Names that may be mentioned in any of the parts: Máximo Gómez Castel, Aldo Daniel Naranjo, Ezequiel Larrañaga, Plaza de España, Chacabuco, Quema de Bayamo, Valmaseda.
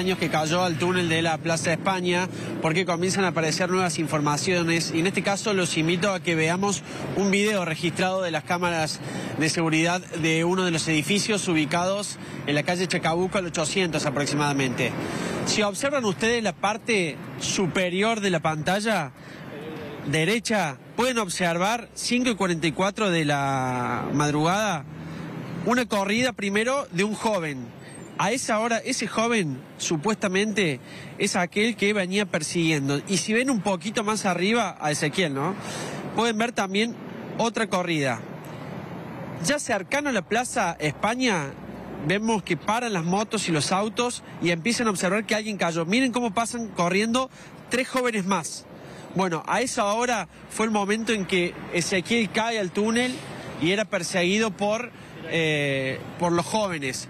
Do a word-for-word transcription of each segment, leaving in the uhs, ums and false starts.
caños que cayó al túnel de la Plaza de España, porque comienzan a aparecer nuevas informaciones, y en este caso los invito a que veamos un video registrado de las cámaras de seguridad de uno de los edificios ubicados en la calle Chacabuco, al ochocientos aproximadamente. Si observan ustedes la parte superior de la pantalla derecha, pueden observar cinco y cuarenta y cuatro de la madrugada una corrida primero de un joven. A esa hora ese joven supuestamente es aquel que venía persiguiendo. Y si ven un poquito más arriba a Ezequiel, ¿no?, pueden ver también otra corrida. Ya cercano a la Plaza España vemos que paran las motos y los autos y empiezan a observar que alguien cayó. Miren cómo pasan corriendo tres jóvenes más. Bueno, a esa hora fue el momento en que Ezequiel cae al túnel y era perseguido por, eh, por los jóvenes.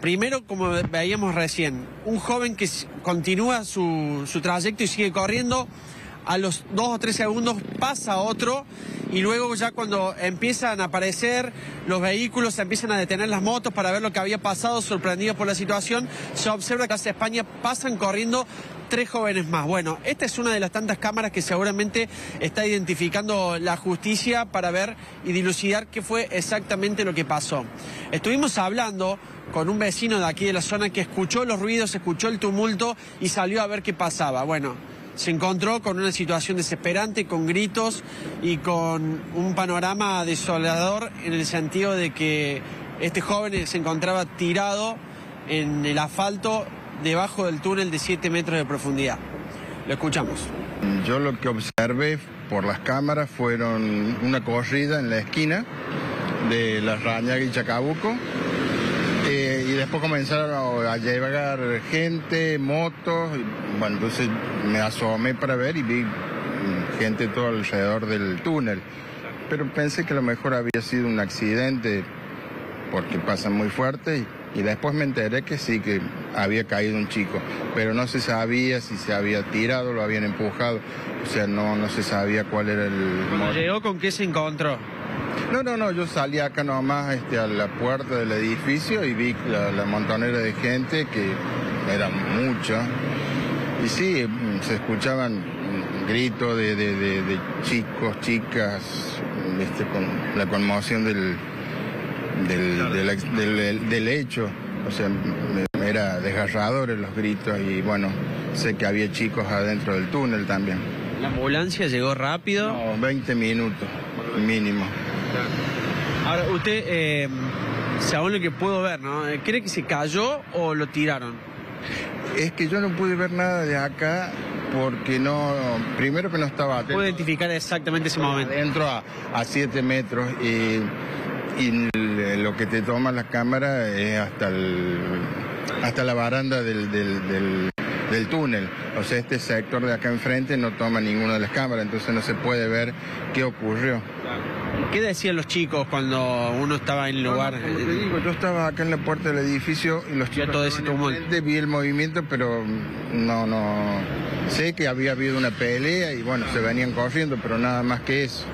Primero, como veíamos recién, un joven que continúa su, su trayecto y sigue corriendo. A los dos o tres segundos pasa otro, y luego ya cuando empiezan a aparecer los vehículos, se empiezan a detener las motos para ver lo que había pasado, sorprendidos por la situación, se observa que hacia España pasan corriendo tres jóvenes más. Bueno, esta es una de las tantas cámaras que seguramente está identificando la justicia para ver y dilucidar qué fue exactamente lo que pasó. Estuvimos hablando con un vecino de aquí de la zona que escuchó los ruidos, escuchó el tumulto y salió a ver qué pasaba. Bueno, se encontró con una situación desesperante, con gritos y con un panorama desolador, en el sentido de que este joven se encontraba tirado en el asfalto debajo del túnel de siete metros de profundidad. Lo escuchamos. Yo lo que observé por las cámaras fueron una corrida en la esquina de Larrañaga y Chacabuco. Eh, y después comenzaron a, a llevar gente, motos. Bueno, entonces me asomé para ver y vi gente todo alrededor del túnel. Pero pensé que a lo mejor había sido un accidente, porque pasan muy fuerte. Y, y después me enteré que sí, que había caído un chico. Pero no se sabía si se había tirado, lo habían empujado. O sea, no, no se sabía cuál era el... ¿Cómo llegó? ¿Con qué se encontró? No, no, no, yo salí acá nomás este, a la puerta del edificio y vi la, la montonera de gente, que era mucha, y sí, se escuchaban gritos de, de, de, de chicos, chicas, este, con la conmoción del, del, del, del, del, del hecho. O sea, era desgarrador los gritos, y bueno, sé que había chicos adentro del túnel también. ¿La ambulancia llegó rápido? No, veinte minutos mínimo. Ahora, usted, eh, según lo que puedo ver, ¿no?, ¿cree que se cayó o lo tiraron? Es que yo no pude ver nada de acá porque no... Primero que no estaba... ¿Puedo identificar exactamente ese momento? Entro a, a siete metros y, y lo que te toma la cámara es hasta el, hasta la baranda del... del, del... del túnel. O sea, este sector de acá enfrente no toma ninguna de las cámaras, entonces no se puede ver qué ocurrió. ¿Qué decían los chicos cuando uno estaba en el lugar? No, no, te digo, yo estaba acá en la puerta del edificio y los chicos... Yo todo ese tumulto. Vi el movimiento, pero no, no... Sé que había habido una pelea y bueno, se venían corriendo, pero nada más que eso.